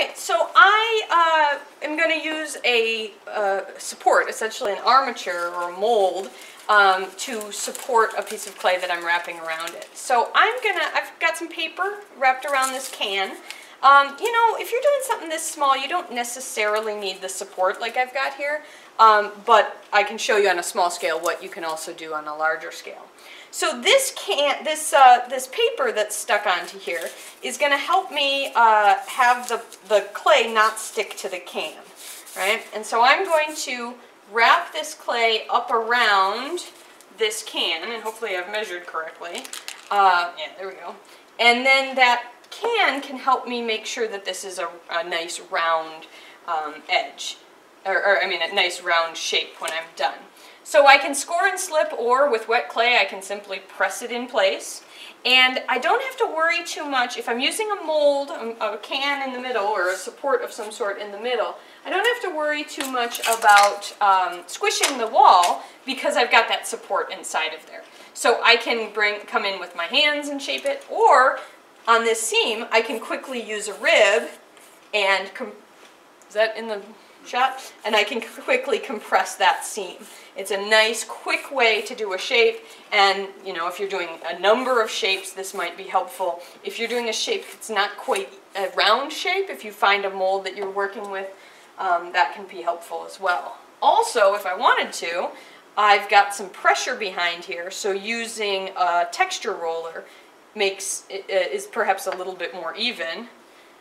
Alright, so I am going to use a support, essentially an armature or a mold, to support a piece of clay that I'm wrapping around it. So I've got some paper wrapped around this can. You know, if you're doing something this small, you don't necessarily need the support like I've got here, but I can show you on a small scale what you can also do on a larger scale. So this paper that's stuck onto here is going to help me have the clay not stick to the can, right? And so I'm going to wrap this clay up around this can, and hopefully I've measured correctly. Yeah, there we go. And then that can help me make sure that this is a nice round edge, or I mean a nice round shape when I'm done. So I can score and slip, or with wet clay I can simply press it in place, and I don't have to worry too much. If I'm using a mold, a can in the middle, or a support of some sort in the middle, I don't have to worry too much about squishing the wall because I've got that support inside of there. So I can come in with my hands and shape it, or on this seam, I can quickly use a rib and, is that in the shot? And I can quickly compress that seam. It's a nice, quick way to do a shape, and you know, if you're doing a number of shapes, this might be helpful. If you're doing a shape that's not quite a round shape, if you find a mold that you're working with, that can be helpful as well. Also, if I wanted to, I've got some pressure behind here, so using a texture roller is perhaps a little bit more even,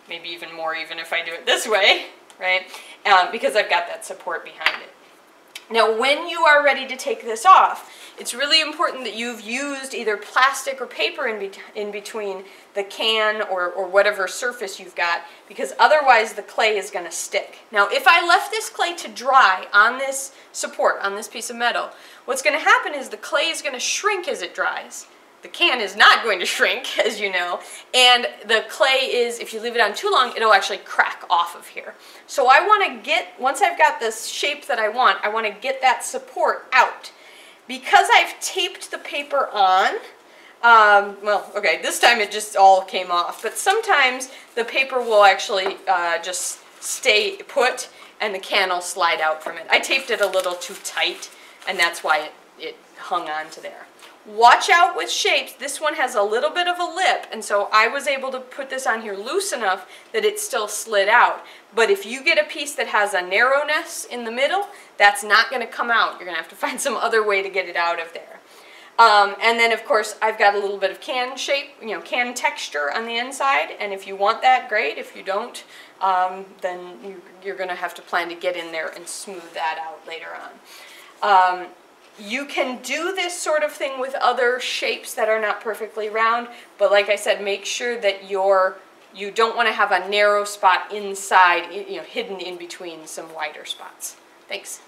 maybe even more even if I do it this way, right? Because I've got that support behind it. Now, when you are ready to take this off, it's really important that you've used either plastic or paper in between the can or whatever surface you've got, because otherwise the clay is going to stick. Now, if I left this clay to dry on this support, on this piece of metal, what's going to happen is the clay is going to shrink as it dries. The can is not going to shrink, as you know, and the clay is, if you leave it on too long, it'll actually crack off of here. So I want to get, once I've got this shape that I want to get that support out. Because I've taped the paper on, well, okay, this time it just all came off, but sometimes the paper will actually just stay put and the can will slide out from it. I taped it a little too tight, and that's why it hung on to there. Watch out with shapes. This one has a little bit of a lip, and so I was able to put this on here loose enough that it still slid out. But if you get a piece that has a narrowness in the middle, that's not going to come out. You're going to have to find some other way to get it out of there. And then, of course, I've got a little bit of can shape, you know, can texture on the inside, and if you want that, great. If you don't, then you're going to have to plan to get in there and smooth that out later on. You can do this sort of thing with other shapes that are not perfectly round, but like I said, make sure that you don't want to have a narrow spot inside, you know, hidden in between some wider spots. Thanks.